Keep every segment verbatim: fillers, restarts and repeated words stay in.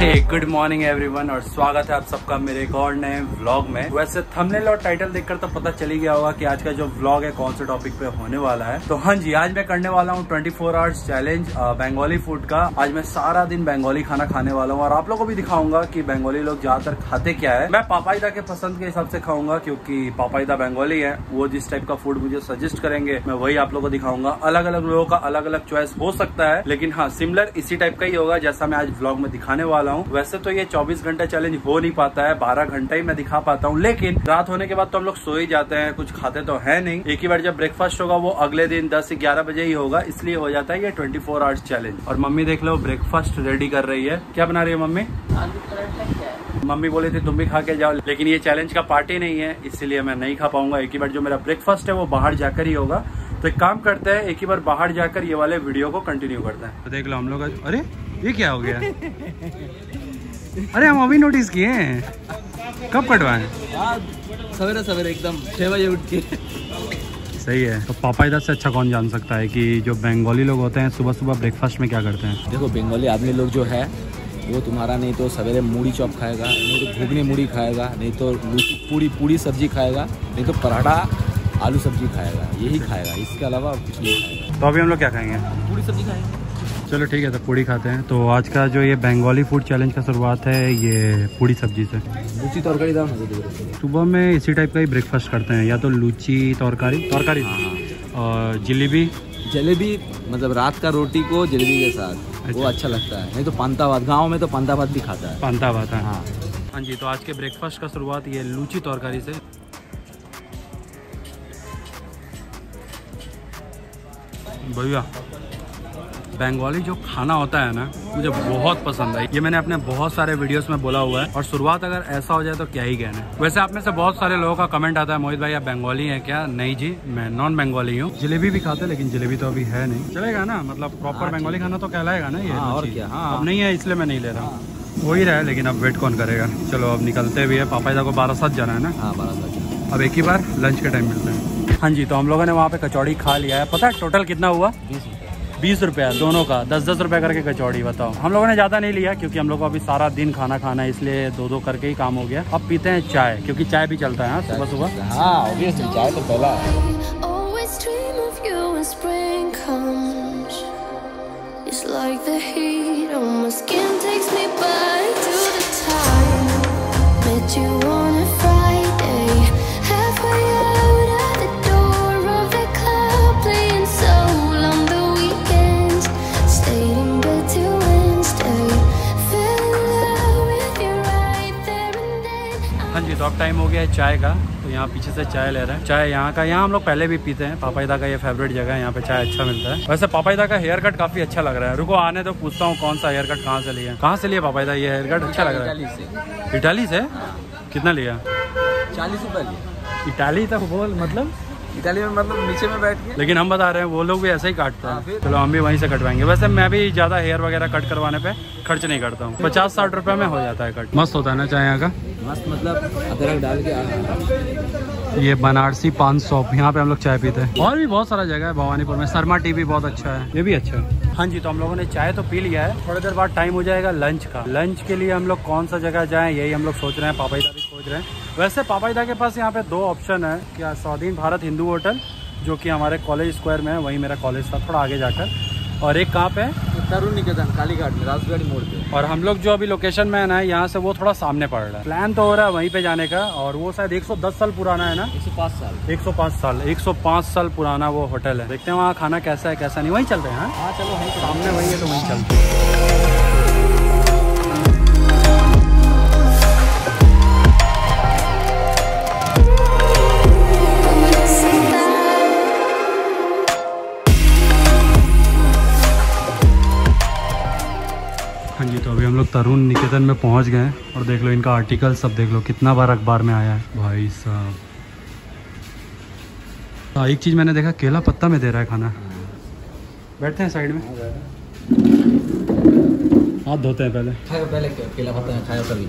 हे good morning everyone और स्वागत है आप सबका मेरे एक और नए व्लॉग में। वैसे थंबनेल और टाइटल देखकर तो पता चली गया होगा कि आज का जो व्लॉग है कौन से टॉपिक पे होने वाला है। तो हाँ जी, आज मैं करने वाला हूँ twenty four hours challenge Bengali food का। आज मैं सारा दिन बंगाली खाना खाने वाला हूँ और आप लोगों को भी दिखाऊंगा कि बंगाली लोग ज्यादातर खाते क्या है। मैं पापाइदा के पसंद के हिसाब से खाऊंगा क्योंकि पापाइदा बंगाली है, वो जिस टाइप का फूड मुझे सजेस्ट करेंगे मैं वही आप लोगों को दिखाऊंगा। अलग अलग लोगों का अलग अलग चॉइस हो सकता है, लेकिन हाँ सिमिलर इसी टाइप का ही होगा जैसा मैं आज व्लॉग में दिखाने वाला। वैसे तो ये चौबीस घंटा चैलेंज हो नहीं पाता है, बारह घंटा ही मैं दिखा पाता हूँ, लेकिन रात होने के बाद तो हम लोग सो ही जाते हैं, कुछ खाते तो है नहीं। एक ही बार जब ब्रेकफास्ट होगा वो अगले दिन दस से ग्यारह बजे ही होगा, इसलिए हो जाता है ये ट्वेंटी फोर आवर्स चैलेंज। और मम्मी देख लो ब्रेकफास्ट रेडी कर रही है। क्या बना रही है मम्मी? आलू पराठा। मम्मी बोले थे तुम भी खा के जाओ, लेकिन ये चैलेंज का पार्टी नहीं है इसलिए मैं नहीं खा पाऊंगा। एक ही बार जो मेरा ब्रेकफास्ट है वो बाहर जाकर ही होगा, तो एक काम करते हैं एक ही बार बाहर जाकर ये वाले वीडियो को कंटिन्यू करते हैं। तो देख लो हम लोग, अरे ये क्या हो गया? अरे हम अभी नोटिस किए हैं। कब पटवाएं? सवेरे सवेरे एकदम छह बजे उठ के। सही है। तो पापाइदा से अच्छा कौन जान सकता है कि जो बंगाली लोग होते हैं सुबह सुबह ब्रेकफास्ट में क्या करते हैं। देखो बंगाली आदमी लोग जो है वो तुम्हारा नहीं तो सवेरे मूढ़ी चॉप खाएगा, नहीं तो घुगनी मूढ़ी खाएगा, नहीं तो पूरी पूरी सब्जी खाएगा, नहीं तो पराठा आलू सब्जी खाएगा, यही खाएगा, इसके अलावा कुछ नहीं खाएगा। तो अभी हम लोग क्या खाएंगे? पूरी सब्जी खाएंगे। चलो ठीक है, तो पूरी खाते हैं। तो आज का जो ये बंगाली फूड चैलेंज का शुरुआत है ये पूरी सब्जी से। लुची तरकारी दाम सुबह में इसी टाइप का ही ब्रेकफास्ट करते हैं, या तो लुची तरकारी तरकारी और जलेबी। जलेबी मतलब रात का रोटी को जलेबी के साथ। अच्छा। वो अच्छा लगता है, नहीं तो पांता भात। गाँव में तो पांता भात भी खाता है। पांता भात है, हाँ हाँ जी। तो आज के ब्रेकफास्ट का शुरुआत ये लुची तरकारी से। भैया बंगाली जो खाना होता है ना मुझे बहुत पसंद है, ये मैंने अपने बहुत सारे वीडियोस में बोला हुआ है, और शुरुआत अगर ऐसा हो जाए तो क्या ही कहना है। वैसे आप में से बहुत सारे लोगों का कमेंट आता है मोहित भाई आप बंगाली हैं क्या? नहीं जी, मैं नॉन बंगाली हूँ। जलेबी भी खाते हैं लेकिन जलेबी तो अभी है नहीं। चलेगा ना, मतलब प्रॉपर बंगाली खाना तो कहलाएगा ना ये। और क्या अब नहीं है इसलिए मैं नहीं ले रहा हूँ। हो ही रहा है लेकिन अब वेट कौन करेगा। चलो अब निकलते भी है, पापाइदा को बारह सात जाना है ना। बारह सात अब एक ही बार लंच के टाइम मिलते हैं। हाँ जी, तो हम लोगों ने वहाँ पे कचौड़ी खा लिया है। पता है टोटल कितना हुआ? बीस रुपया दोनों का, दस दस रुपया करके कचौड़ी। बताओ। हम लोगों ने ज़्यादा नहीं लिया क्योंकि हम लोगों को अभी सारा दिन खाना खाना है, इसलिए दो दो करके ही काम हो गया। अब पीते हैं चाय क्योंकि चाय भी चलता है सुबह सुबह। हाँ ऑब्वियसली चाय तो पहला है। तो अब टाइम हो गया है चाय का, तो यहाँ पीछे से चाय ले रहे हैं। चाय यहाँ का, यहाँ हम लोग पहले भी पीते हैं। पापाइदा का ये फेवरेट जगह है, यहाँ पे चाय अच्छा मिलता है। वैसे पापाइदा का हेयर कट काफी अच्छा लग रहा है। रुको आने तो पूछता हूँ कौन सा हेयर कट कहाँ से लिया। कहाँ से लिया पापाइदा ये हेयर कट? अच्छा लग रहा है। इटाली से? कितना लिया? चालीस रुपये। इटाली तक बोल, मतलब इटाली में मतलब नीचे में बैठ के। लेकिन हम बता रहे हैं वो लोग भी ऐसे ही काटते हैं। चलो हम भी वहीं से कटवाएंगे। वैसे मैं भी ज्यादा हेयर वगैरह कट करवाने पे खर्च नहीं करता हूँ, पचास साठ रुपए में हो जाता है कट। मस्त होता है ना चाय यहाँ का, मस्त। मतलब अदरक डाल के। ये बनारसी पान शॉप, यहाँ पे हम लोग चाय पीते हैं। और भी बहुत सारा जगह है भवानीपुर में। शर्मा टी भी बहुत अच्छा है, ये भी अच्छा है। हाँ जी, तो हम लोगों ने चाय तो पी लिया है। थोड़ी देर बाद टाइम हो जाएगा लंच का। लंच के लिए हम लोग कौन सा जगह जाए यही हम लोग सोच रहे हैं, पापाइदा भी सोच रहे हैं। वैसे पापाइदा के पास यहाँ पे दो ऑप्शन है, क्या स्वाधीन भारत हिंदू होटल जो कि हमारे कॉलेज स्क्वायर में है, वहीं मेरा कॉलेज था थोड़ा आगे जाकर, और एक कहाँ पे तरुण निकेतन कालीघाट में राजगढ़ी मोड़ पे। और हम लोग जो अभी लोकेशन में है ना यहाँ से वो थोड़ा सामने पड़ रहा है। प्लान तो हो रहा है वहीं पे जाने का, और वो शायद एक सौ दस साल पुराना है ना। एक सौ पाँच साल। एक सौ पाँच साल एक सौ पाँच साल पुराना वो होटल है। देखते हैं वहाँ खाना कैसा है कैसा नहीं। वहीं चलते हैं। हाँ चलो, वहीं सामने वहीं है तो वहीं चलते हैं। हाँ जी, तो अभी हम लोग तरुण निकेतन में पहुंच गए हैं और देख लो इनका आर्टिकल सब देख लो कितना बार अखबार में आया है भाई साहब। हाँ एक चीज़ मैंने देखा, केला पत्ता में दे रहा है खाना। बैठते हैं साइड में, हाथ धोते हैं पहले। खाया पहले केला पत्ता में, खाया कभी।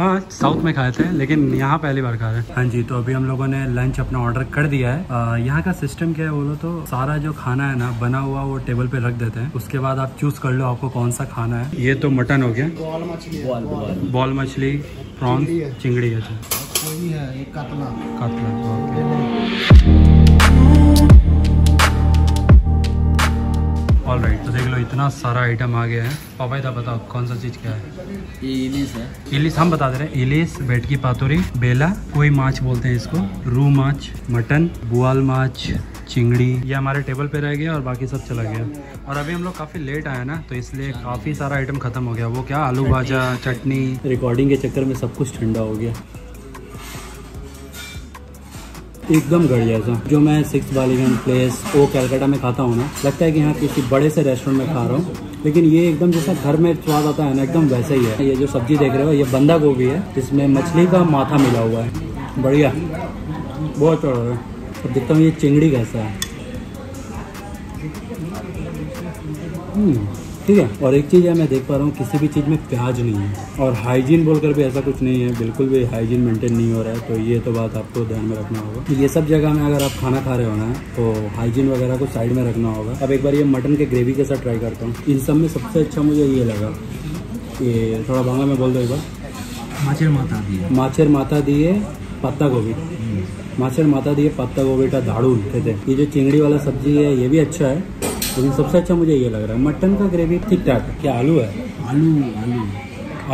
हाँ साउथ में खाए थे लेकिन यहाँ पहली बार खा रहे हैं। हाँ जी, तो अभी हम लोगों ने लंच अपना ऑर्डर कर दिया है। यहाँ का सिस्टम क्या है बोलो तो सारा जो खाना है ना बना हुआ वो टेबल पे रख देते हैं, उसके बाद आप चूज कर लो आपको कौन सा खाना है। ये तो मटन हो गया, बॉल मछली, प्रॉन्स, चिंगड़ी है, कातला कातला। ऑल राइट, तो देख लो इतना सारा आइटम आ गया है। पापाई था, बताओ कौन सा चीज़ क्या है। ये इलिस है, इलिस हम बता दे रहे हैं, इलिस, बेट की पातोरी, बेला, कोई माछ बोलते हैं इसको, रू माछ, मटन, बुआल माछ, चिंगड़ी, ये हमारे टेबल पे रह गया और बाकी सब चला गया। और अभी हम लोग काफ़ी लेट आए ना तो इसलिए काफ़ी सारा आइटम ख़त्म हो गया। वो क्या, आलू भाजा, चटनी, रिकॉर्डिंग के चक्कर में सब कुछ ठंडा हो गया। एकदम घटिया सा जो मैं सिक्स बालिगंज प्लेस वो कलकत्ता में खाता हूँ ना, लगता है कि हाँ किसी बड़े से रेस्टोरेंट में खा रहा हूँ, लेकिन ये एकदम जैसा घर में स्वाद आता है ना एकदम वैसा ही है। ये जो सब्जी देख रहे हो ये बंदा गोभी है जिसमें मछली का माथा मिला हुआ है, बढ़िया, बहुत चढ़ रहा है। अब देखता हूँ ये चिंगड़ी कैसा है। ठीक है, और एक चीज़ है मैं देख पा रहा हूँ किसी भी चीज़ में प्याज नहीं है, और हाइजीन बोलकर भी ऐसा कुछ नहीं है, बिल्कुल भी हाइजीन मेंटेन नहीं हो रहा है, तो ये तो बात आपको ध्यान में रखना होगा। ये सब जगह में अगर आप खाना खा रहे हो ना तो हाइजीन वगैरह को साइड में रखना होगा। अब एक बार ये मटन के ग्रेवी के साथ ट्राई करता हूँ। इन सब में सबसे अच्छा मुझे ये लगा, ये थोड़ा भांगा में बोल दो एक बार, माछेर माथा दिए, माछेर माथा दिए, पत्ता गोभी, माछेर माथा दिए, पत्ता गोभी का दाड़ू थे। ये जो चिंगड़ी वाला सब्जी है ये भी अच्छा है, लेकिन सबसे अच्छा मुझे ये लग रहा है मटन का ग्रेवी ठीक ठाक है। क्या आलू है, आलू आलू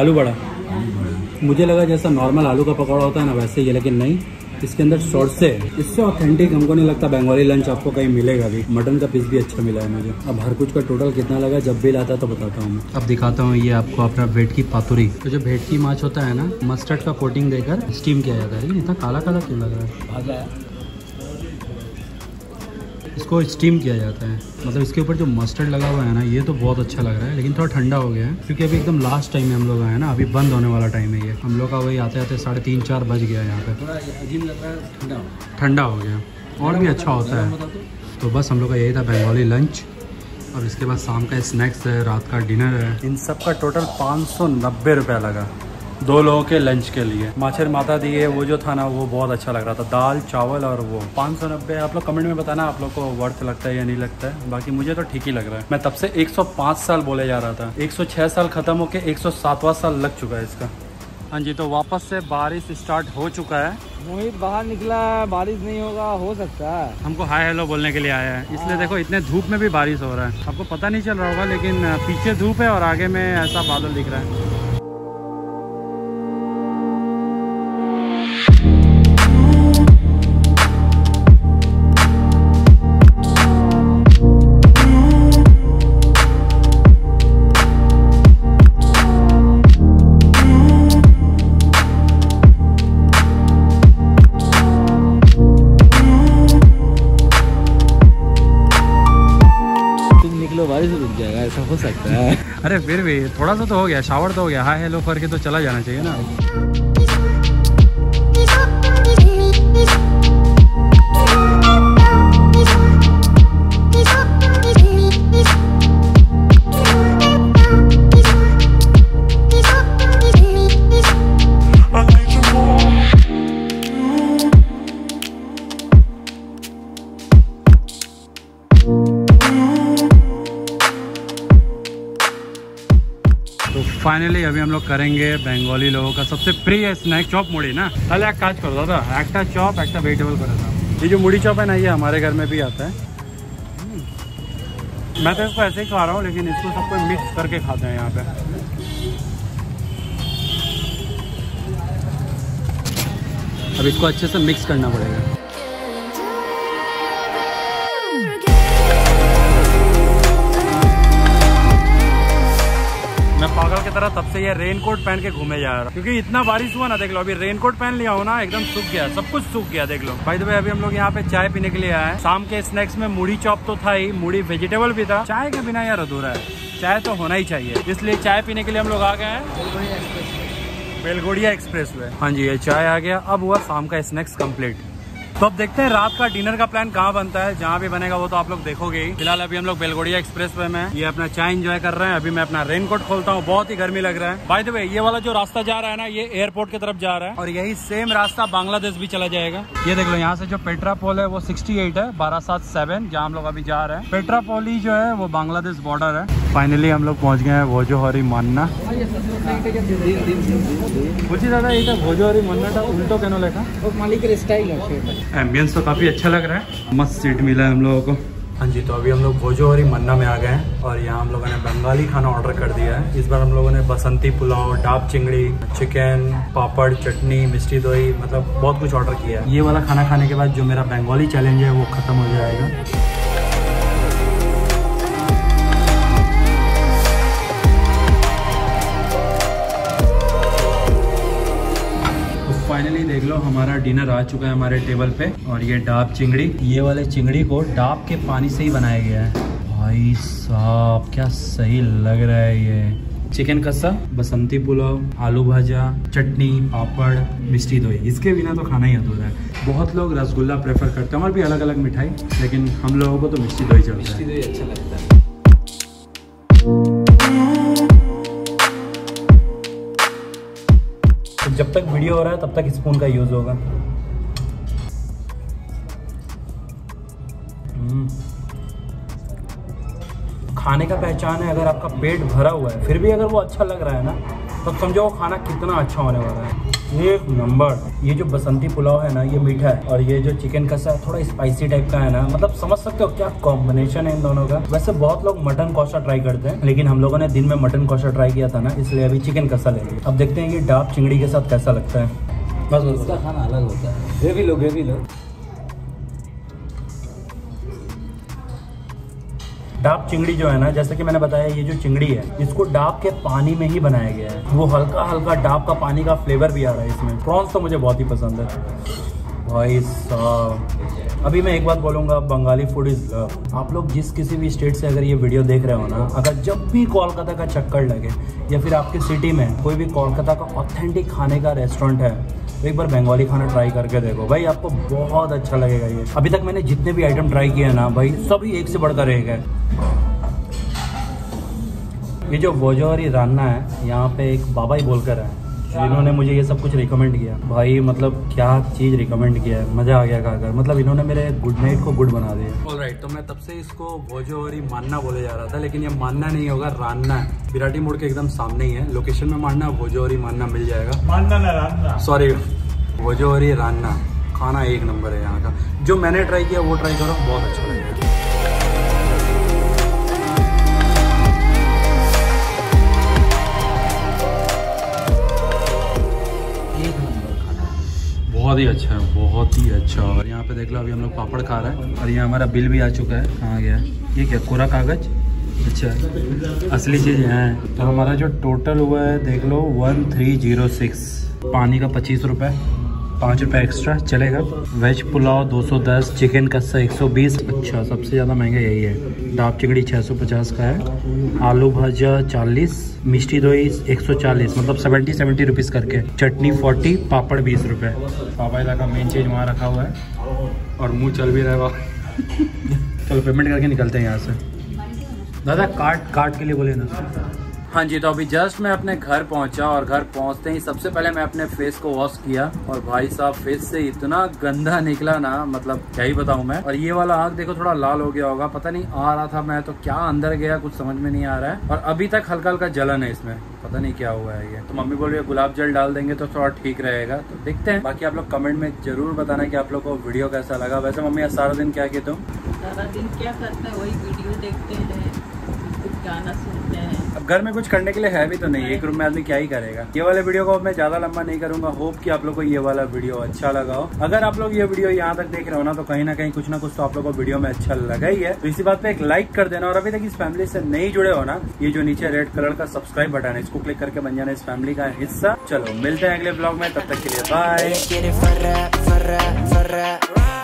आलू बड़ा, आलू बड़ा। मुझे लगा जैसा नॉर्मल आलू का पकौड़ा होता है ना वैसे ही है, लेकिन नहीं, इसके अंदर शॉर्ट से इससे ऑथेंटिक हमको नहीं लगता बंगाली लंच आपको कहीं मिलेगा भी। मटन का पीस भी अच्छा मिला है मुझे। अब हर कुछ का टोटल कितना लगा जब बिल आता तो बताता हूँ। अब दिखाता हूँ ये आपको अपना भेट की पातुरी। तो जो भेट की माछ होता है ना मस्टर्ड का कोटिंग देकर स्टीम किया जाता है। इतना काला काला क्यों लग रहा है, इसको स्टीम किया जाता है, मतलब इसके ऊपर जो मस्टर्ड लगा हुआ है ना ये तो बहुत अच्छा लग रहा है, लेकिन थोड़ा ठंडा हो गया है क्योंकि अभी एकदम लास्ट टाइम में हम लोग आए ना, अभी बंद होने वाला टाइम है ये। हम लोग का वही आते आते साढ़े तीन चार बज गया है यहाँ पे, ठंडा हो गया और भी अच्छा होता है। तो बस हम लोग का यही था बंगाली लंच, और इसके बाद शाम का स्नैक्स है, रात का डिनर है। इन सब का टोटल पाँच सौ नब्बे रुपया लगा दो लोगों के लंच के लिए। माछेर माता दिए वो जो था ना वो बहुत अच्छा लग रहा था, दाल चावल और वो पाँच सौ नब्बे। आप लोग कमेंट में बताना आप लोग को वर्थ लगता है या नहीं लगता है, बाकी मुझे तो ठीक ही लग रहा है। मैं तब से एक सौ पाँच साल बोले जा रहा था, एक सौ छह साल खत्म होके एक सौ सातवां साल लग चुका है इसका। हाँ जी, तो वापस से बारिश स्टार्ट हो चुका है। मोहित बाहर निकला, बारिश नहीं होगा, हो सकता है हमको हाय हेलो बोलने के लिए आया है, इसलिए देखो इतने धूप में भी बारिश हो रहा है। आपको पता नहीं चल रहा होगा लेकिन पीछे धूप है और आगे में ऐसा बादल दिख रहा है। हो सकता है अरे फिर भी थोड़ा सा तो हो गया, शावर तो हो गया, हाय हेलो करके तो चला जाना चाहिए ना। फाइनली अभी हम लोग करेंगे बंगाली लोगों का सबसे प्रिय स्नैक चॉप मुड़ी ना। पहले एक काज करो दादा, एक्टा चॉप एक्टा वेजिटेबल करो था। ये जो मुड़ी चॉप है ना ये हमारे घर में भी आता है। मैं तो इसको ऐसे ही खा रहा हूँ लेकिन इसको सबको मिक्स करके खाते हैं यहाँ पे। अब इसको अच्छे से मिक्स करना पड़ेगा। पागल की तरह तब से ये रेनकोट पहन के घूमे जा रहा, क्योंकि इतना बारिश हुआ ना। देख लो अभी रेनकोट पहन लिया हो ना एकदम सूख गया, सब कुछ सूख गया। देख लो भाई, तो अभी हम लोग यहाँ पे चाय पीने के लिए आए। शाम के स्नैक्स में मूढ़ी चॉप तो था ही, मूढ़ी वेजिटेबल भी था, चाय के बिना यार अधूरा है, चाय तो होना ही चाहिए, इसलिए चाय पीने के लिए हम लोग आ गए हैं बेलगोड़िया एक्सप्रेसवे। हाँ जी, ये चाय आ गया। अब हुआ शाम का स्नैक्स कम्प्लीट। तो अब देखते हैं रात का डिनर का प्लान कहाँ बनता है। जहाँ भी बनेगा वो तो आप लोग देखोगे ही। फिलहाल अभी हम लोग बेलगोड़िया एक्सप्रेसवे में ये अपना चाय एंजॉय कर रहे हैं। अभी मैं अपना रेनकोट खोलता हूँ, बहुत ही गर्मी लग रहा है। बाय द वे ये वाला जो रास्ता जा रहा है ना, ये एयरपोर्ट की तरफ जा रहा है और यही सेम रास्ता बांग्लादेश भी चला जाएगा। ये देख लो, यहाँ से जो पेट्रापोल है वो सिक्सटी एट है, बारह सात सेवन जहाँ हम लोग अभी जा रहे हैं। पेट्रापोल ही जो है वो बांग्लादेश बॉर्डर है। फाइनली हम लोग पहुँच गए हैं भोजोहोरी मन्ना। मुझे दादा ये भोजोहोरी मन्ना था उल्टो कहना लिखा मालिक स्टाइल है। एम्बियंस तो काफ़ी अच्छा लग रहा है, मस्त सीट मिला है हम लोगों को। हाँ जी, तो अभी हम लोग भोजोहोरी मन्ना में आ गए हैं और यहाँ हम लोगों ने बंगाली खाना ऑर्डर कर दिया है। इस बार हम लोगों ने बसंती पुलाव, डाब चिंगड़ी, चिकन, पापड़, चटनी, मिष्टी दोई, मतलब बहुत कुछ ऑर्डर किया है। ये वाला खाना खाने के बाद जो मेरा बंगाली चैलेंज है वो ख़त्म हो जाएगा। फाइनली देख लो हमारा डिनर आ चुका है हमारे टेबल पे। और ये डाब चिंगड़ी, ये वाले चिंगड़ी को डाब के पानी से ही बनाया गया है। भाई साहब क्या सही लग रहा है। ये चिकन कस्सा, बसंती पुलाव, आलू भाजा, चटनी, पापड़, मिष्टी दोई, इसके बिना तो खाना ही अधूरा है। बहुत लोग रसगुल्ला प्रेफर करते हैं और भी अलग अलग मिठाई, लेकिन हम लोगों को तो मिष्टी दोई चलता है। मिष्टी दोई अच्छा लगता है। जब तक वीडियो हो रहा है तब तक स्पून का यूज होगा। खाने का पहचान है, अगर आपका पेट भरा हुआ है फिर भी अगर वो अच्छा लग रहा है ना, तो समझो वो खाना कितना अच्छा होने वाला है। एक नंबर। ये जो बसंती पुलाव है ना ये मीठा है, और ये जो चिकन कसा है थोड़ा स्पाइसी टाइप का है ना, मतलब समझ सकते हो क्या कॉम्बिनेशन है इन दोनों का। वैसे बहुत लोग मटन कौशा ट्राई करते हैं, लेकिन हम लोगों ने दिन में मटन कौशा ट्राई किया था ना, इसलिए अभी चिकन कसा ले लिया। अब देखते हैं ये डाब चिंगड़ी के साथ कैसा लगता है। बस उसका खाना अलग होता है। ग्रेवी लो, ग्रेवी लो। डाब चिंगड़ी जो है ना, जैसे कि मैंने बताया, ये जो चिंगड़ी है इसको डाब के पानी में ही बनाया गया है। वो हल्का हल्का डाब का पानी का फ्लेवर भी आ रहा है इसमें। प्रॉन्स तो मुझे बहुत ही पसंद है भाई साहब। अभी मैं एक बात बोलूँगा, बंगाली फूड इज़ लव। आप लोग जिस किसी भी स्टेट से अगर ये वीडियो देख रहे हो ना, अगर जब भी कोलकाता का चक्कर लगे या फिर आपकी सिटी में कोई भी कोलकाता का ऑथेंटिक खाने का रेस्टोरेंट है, तो एक बार बंगाली खाना ट्राई करके देखो भाई, आपको बहुत अच्छा लगेगा। ये अभी तक मैंने जितने भी आइटम ट्राई किए हैं ना भाई, सभी एक से बढ़कर एक है। ये जो भोजोहोरी रान्ना है, यहाँ पे एक बाबा ही बोलकर है जिन्होंने मुझे ये सब कुछ रिकमेंड किया। भाई मतलब क्या चीज़ रिकमेंड किया है, मज़ा आ गया खाकर। मतलब इन्होंने मेरे गुड नाइट को गुड बना दिया। ऑलराइट, तो मैं तब से इसको भोजोहोरी मन्ना बोले जा रहा था, लेकिन ये मन्ना नहीं होगा, रान्ना है। बिराटी मोड़ के एकदम सामने ही है। लोकेशन में मानना भोजोहोरी मन्ना मिल जाएगा। मन्ना ना रान्ना, सॉरी, भोजोहोरी रान्ना। खाना एक नंबर है यहाँ का। जो मैंने ट्राई किया वो ट्राई करो, बहुत अच्छा लगेगा। बहुत ही अच्छा है, बहुत ही अच्छा। और यहाँ पे देख लो अभी हम लोग पापड़ खा रहे हैं और यहाँ हमारा बिल भी आ चुका है। कहाँ गया ये, क्या कोरा कागज? अच्छा, असली चीज़ यहाँ है। तो हमारा जो टोटल हुआ है देख लो वन थ्री ज़ीरो सिक्स। पानी का पच्चीस रुपये, पाँच रुपये एक्स्ट्रा चलेगा। वेज पुलाव दो सौ दस, चिकन कस्सा एक सौ बीस। अच्छा, सबसे ज़्यादा महंगा यही है। डाब चिकड़ी छः सौ पचास का है, आलू भाजा चालीस, मिष्टी दोई एक सौ चालीस, मतलब सत्तर सत्तर रुपीस करके। चटनी चालीस, पापड़ बीस रुपये। पापाइला का मेन चीज़ वहाँ रखा हुआ है और मुँह चल भी रहेगा। चलो पेमेंट करके निकलते हैं यहाँ से। दादा कार्ड कार्ड के लिए बोले ना। हाँ जी, तो अभी जस्ट मैं अपने घर पहुंचा और घर पहुंचते ही सबसे पहले मैं अपने फेस को वॉश किया और भाई साहब फेस से इतना गंदा निकला ना, मतलब क्या ही बताऊं मैं। और ये वाला आँख देखो थोड़ा लाल हो गया होगा, पता नहीं आ रहा था मैं तो क्या अंदर गया, कुछ समझ में नहीं आ रहा है। और अभी तक हल्का हल्का जलन है इसमें, पता नहीं क्या हुआ है। ये तो मम्मी बोल रही है गुलाब जल डाल देंगे तो थोड़ा ठीक रहेगा। तो देखते हैं, बाकी आप लोग कमेंट में जरूर बताना कि आप लोग को वीडियो कैसा लगा। वैसे मम्मी आज सारा दिन क्या कहते हो? सारा दिन क्या करते हैं, वही वीडियो देखते हैं, गाना सुनते हैं। अब घर में कुछ करने के लिए है भी तो नहीं, एक रूम में आदमी क्या ही करेगा। ये वाले वीडियो को मैं ज्यादा लंबा नहीं करूंगा। होप कि आप लोग को ये वाला वीडियो अच्छा लगा हो। अगर आप लोग ये वीडियो यहाँ तक देख रहे हो ना, तो कहीं ना कहीं कुछ ना कुछ तो आप लोग को वीडियो में अच्छा लगा ही है। तो इसी बात पे एक लाइक कर देना। और अभी तक इस फैमिली से नहीं जुड़े हो ना, ये जो नीचे रेड कलर का सब्सक्राइब बटन है, इसको क्लिक करके बन जाना इस फैमिली का हिस्सा। चलो मिलते हैं अगले ब्लॉग में, तब तक के लिए बाय।